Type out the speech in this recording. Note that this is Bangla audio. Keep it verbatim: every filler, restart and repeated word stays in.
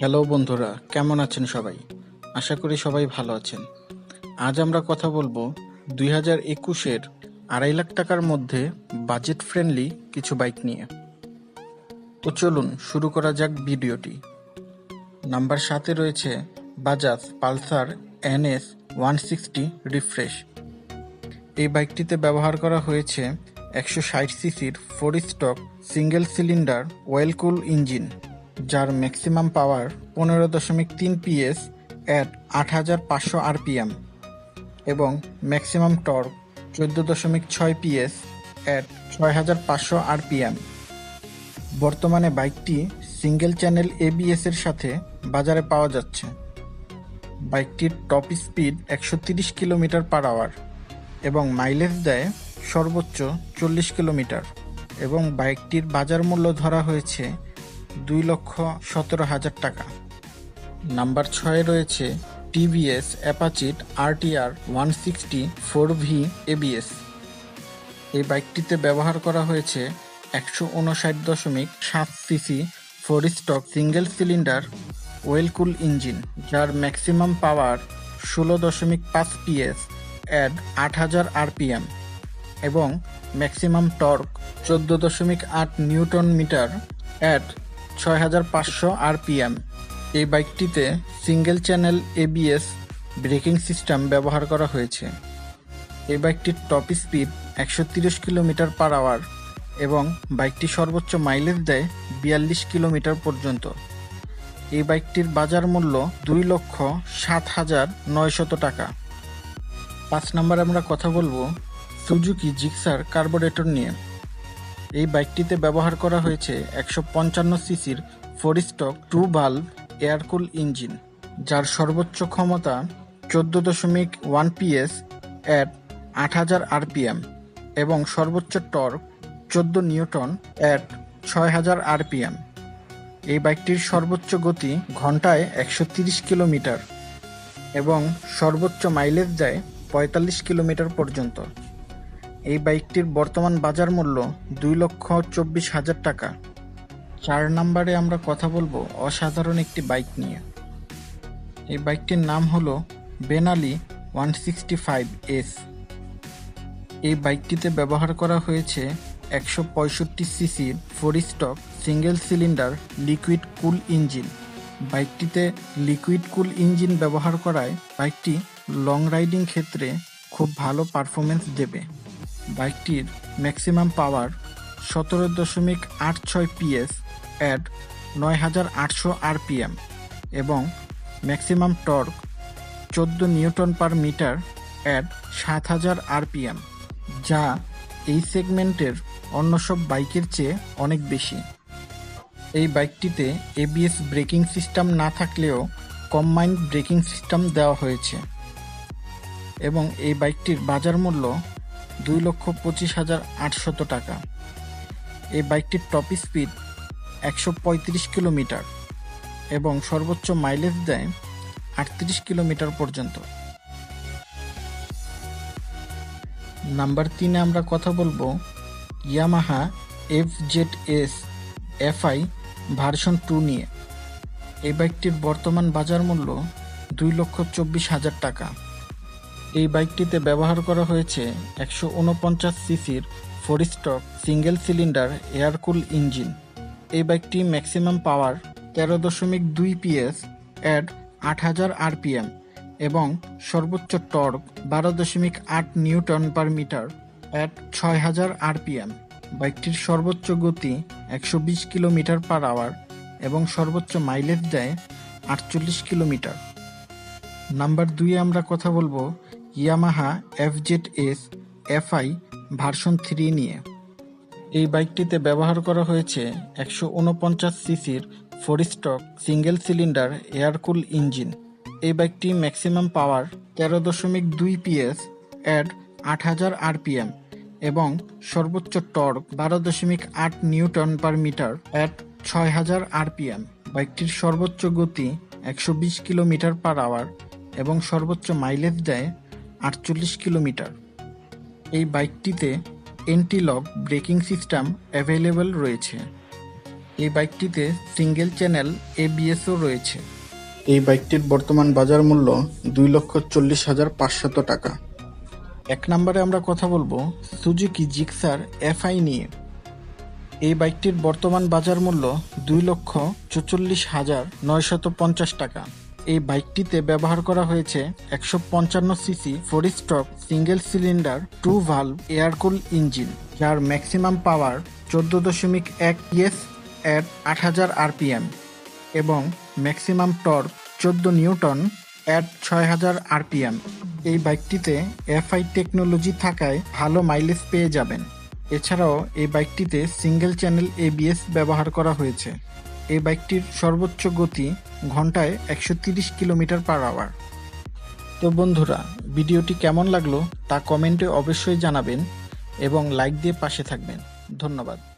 हेलो बंधुरा केमन आछेन सबाई आशा करी सबाई भालो आछेन। आज आमरा कथा बोलबो दो हज़ार इक्कीस एर आढ़ाई लाख टाकार मध्य बजेट फ्रेंडलि किछु बाइक निये। तो चलुन शुरू करा जाक भिडियोटी। नम्बर साथे रयेछे बाजाज पालसार एन एस एक सौ साठ रिफ्रेश। ए बाइकटीते व्यवहार करा हयेछे एक सौ साठ सीसिर four stroke single cylinder oil cool engine जार मैक्सिमाम पावर पंद्रह दशमिक तीन पीएस एट आठ हज़ार पाँचशो आरपीएम एवं मैक्सिमाम टॉर्क चौदह दशमिक छः पीएस एट छः हज़ार पाँचशो आरपीएम। बर्तमाने बाइकटी सिंगल चैनल एबीएस एर साथे बाजारे पावा जाच्छे। बाइकटीर टॉप स्पीड एकशो त्रिश किलोमीटर पर आवर एवं माइलेज देय सर्वोच्च चल्लिस किलोमीटर एवं बाइकटीर बाजार मूल्य धरा हयेछे दुई लक्ष सतरो हज़ार टाका। नम्बर छय रयेछे टीवीएस एपाचिट आरटीआर एक सौ साठ फोर भि एबीएस। ए बाइकटीते व्यवहार करा हयेछे एकशो उनषाट दशमिक सात cc four stroke single cylinder oil cool engine जार मैक्सिमाम पावर षोलो दशमिक पाँच पीएस एट आठ हज़ार आरपीएम एवं मैक्सिमाम टॉर्क चौदह दशमिक आठ न्यूटन मीटर एट छः हज़ार पाँचशो आरपीएम। ए बाइकटीते single channel ABS braking system व्यवहार करा हयेछे। ए बाइकटीर टॉप स्पीड एकशो त्रिश किलोमीटर पर आवर एवं बाइकटी सर्वोच्च माइलेज देय बयाल्लिस किलोमीटर पर्यन्त। ए बाइकटीर बाजार मूल्य दुई लक्ष सात हज़ार नयशत टाका। पाँच नम्बर आमरा कथा बोलबो सुजुकी जिक्सार कार्बोरेटर निये। এই বাইকটিতে ব্যবহার করা হয়েছে একশো পঞ্চান্ন সিসির four stroke two valve air cool engine যার সর্বোচ্চ ক্ষমতা চোদ্দ দশমিক ওয়ান পিএস অ্যাট আট হাজার আরপিএম এবং সর্বোচ্চ টর্ক চোদ্দ নিউটন অ্যাট ছয় হাজার আরপিএম। এই বাইকটির সর্বোচ্চ গতি ঘন্টায় একশো তিরিশ কিলোমিটার এবং সর্বোচ্চ মাইলেজ দেয় পঁয়তাল্লিশ কিলোমিটার পর্যন্ত। এই বাইকটির বর্তমান বাজার মূল্য দুই লক্ষ চব্বিশ হাজার টাকা। চার নাম্বারে আমরা কথা বলবো অসাধারণ একটি বাইক নিয়ে। এই বাইকটির নাম হলো বেনালি একশো আটষট্টি এস। এই বাইকটিতে ব্যবহার করা হয়েছে একশো পঁয়ষট্টি সিসির four stroke single cylinder liquid cool engine. বাইকটিতে লিকুইড কুল ইঞ্জিন ব্যবহার করায় বাইকটি লং রাইডিং ক্ষেত্রে খুব ভালো পারফরমেন্স দেবে। বাইকটির ম্যাক্সিমাম পাওয়ার সতেরো দশমিক আট ছয় পিএস অ্যাট নয় হাজার আটশো আরপিএম এবং ম্যাক্সিমাম টর্ক চোদ্দ নিউটন পার মিটার অ্যাট সাত হাজার আরপিএম যা এই সেগমেন্টের অন্য সব বাইকের চেয়ে অনেক বেশি। এই বাইকটিতে এবিএস ব্রেকিং সিস্টেম না থাকলেও কম্বাইন্ড ব্রেকিং সিস্টেম দেওয়া হয়েছে এবং এই বাইকটির বাজার মূল্য দুই লক্ষ পঁচিশ হাজার আটশত টাকা। এই বাইকটির টপ স্পিড একশো পঁয়ত্রিশ কিলোমিটার এবং সর্বোচ্চ মাইলেজ দেয় আটত্রিশ কিলোমিটার পর্যন্ত। নাম্বার তিনে আমরা কথা বলবো Yamaha F Z S FI version two নিয়ে। এই বাইকটির বর্তমান বাজার মূল্য দুই লক্ষ চব্বিশ হাজার টাকা। এই বাইকটিতে ব্যবহার করা হয়েছে একশো উনপঞ্চাশ সিসির four stroke single cylinder air cool engine. এই বাইকটি ম্যাক্সিমাম পাওয়ার তেরো দশমিক দুই পিএস অ্যাট আট হাজার আরপিএম এবং সর্বোচ্চ টর্ক বারো দশমিক আট নিউটন পার মিটার অ্যাট ছয় হাজার আরপিএম। বাইকটির সর্বোচ্চ গতি একশো বিশ কিলোমিটার পার আওয়ার এবং সর্বোচ্চ মাইলেজ দেয় আটচল্লিশ কিলোমিটার। নাম্বার দুইয়ে আমরা কথা বলবো Yamaha F Z S FI version three নিয়ে। এই বাইকটিতে ব্যবহার করা হয়েছে একশো উনপঞ্চাশ সিসির four stroke single cylinder air cool engine. এই বাইকটি ম্যাক্সিমাম পাওয়ার তেরো দশমিক দুই পিএস অ্যাট আট হাজার আরপিএম এবং সর্বোচ্চ টর্ক বারো দশমিক আট নিউটন পার মিটার অ্যাট ছয় হাজার আরপিএম। বাইকটির সর্বোচ্চ গতি একশো বিশ কিলোমিটার পার আওয়ার এবং সর্বোচ্চ মাইলেজ দেয় আটচল্লিশ কিলোমিটার। এই বাইকটিতে এন্টিলক ব্রেকিং সিস্টেম অ্যাভেলেবল রয়েছে। এই বাইকটিতে সিঙ্গেল চ্যানেল এবিএসও রয়েছে। এই বাইকটির বর্তমান বাজার মূল্য দুই লক্ষ চল্লিশ হাজার পাঁচশত টাকা। এক নম্বরে আমরা কথা বলবো সুজুকি জিক্সার এফআই নিয়ে। এই বাইকটির বর্তমান বাজার মূল্য দুই লক্ষ চুচল্লিশ হাজার নয়শত পঞ্চাশ টাকা। এই বাইকটিতে ব্যবহার করা হয়েছে একশো পঞ্চান্ন cc four stroke single cylinder two valve air cool engine, যার ম্যাক্সিমাম পাওয়ার চোদ্দ দশমিক এক ইএস অ্যাট আট হাজার আরপিএম এবং ম্যাক্সিমাম টর্ক চোদ্দ নিউটন অ্যাট ছয় হাজার আরপিএম। এই বাইকটিতে এফআই টেকনোলজি থাকায় ভালো মাইলেজ পেয়ে যাবেন। এছাড়াও এই বাইকটিতে সিঙ্গেল চ্যানেল এবিএস ব্যবহার করা হয়েছে। এই বাইকটির সর্বোচ্চ গতি ঘন্টায় একশো তিরিশ কিলোমিটার পার আওয়ার। তো বন্ধুরা, ভিডিওটি কেমন লাগলো তা কমেন্টে অবশ্যই জানাবেন এবং লাইক দিয়ে পাশে থাকবেন। ধন্যবাদ।